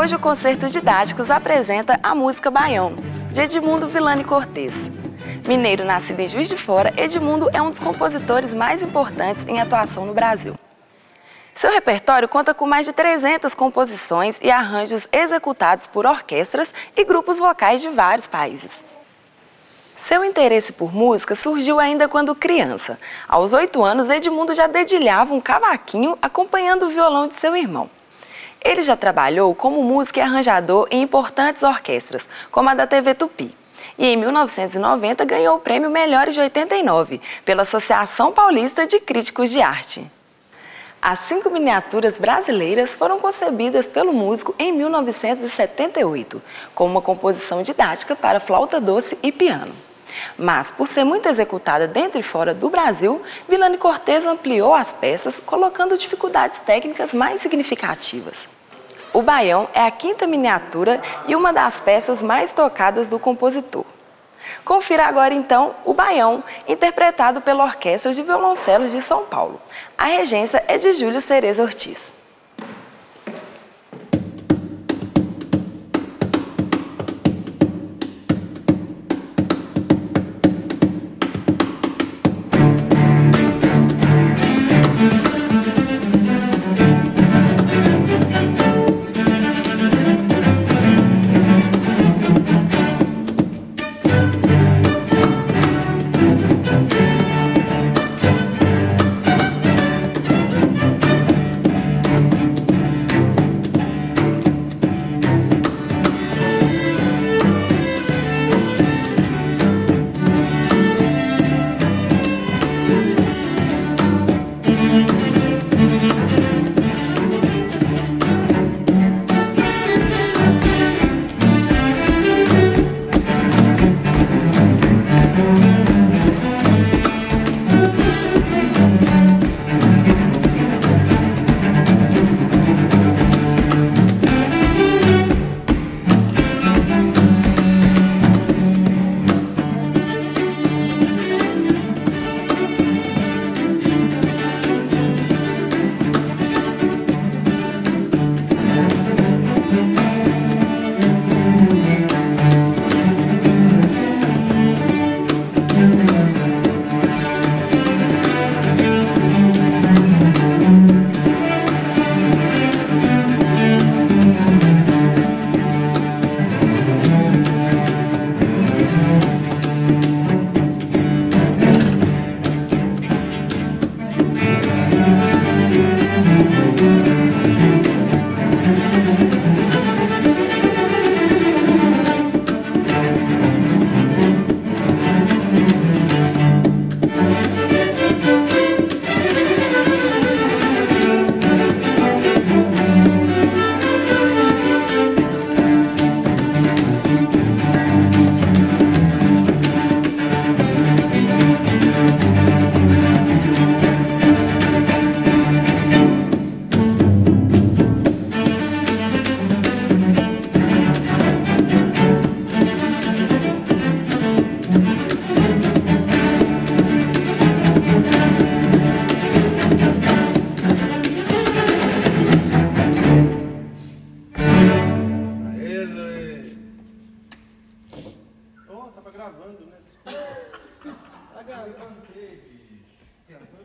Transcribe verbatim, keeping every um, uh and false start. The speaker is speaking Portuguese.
Hoje o Concertos Didáticos apresenta a música Baião, de Edmundo Villani-Côrtes. Mineiro nascido em Juiz de Fora, Edmundo é um dos compositores mais importantes em atuação no Brasil. Seu repertório conta com mais de trezentas composições e arranjos executados por orquestras e grupos vocais de vários países. Seu interesse por música surgiu ainda quando criança. Aos oito anos, Edmundo já dedilhava um cavaquinho acompanhando o violão de seu irmão. Ele já trabalhou como músico e arranjador em importantes orquestras, como a da T V Tupi. E em mil novecentos e noventa ganhou o prêmio Melhores de oitenta e nove pela Associação Paulista de Críticos de Arte. As cinco miniaturas brasileiras foram concebidas pelo músico em mil novecentos e setenta e oito, com uma composição didática para flauta doce e piano. Mas, por ser muito executada dentro e fora do Brasil, Villani-Côrtes ampliou as peças, colocando dificuldades técnicas mais significativas. O Baião é a quinta miniatura e uma das peças mais tocadas do compositor. Confira agora, então, o Baião, interpretado pela Orquestra de Violoncelos de São Paulo. A regência é de Júlio Cerezo Ortiz. Tá gravando, né? Tá gravando.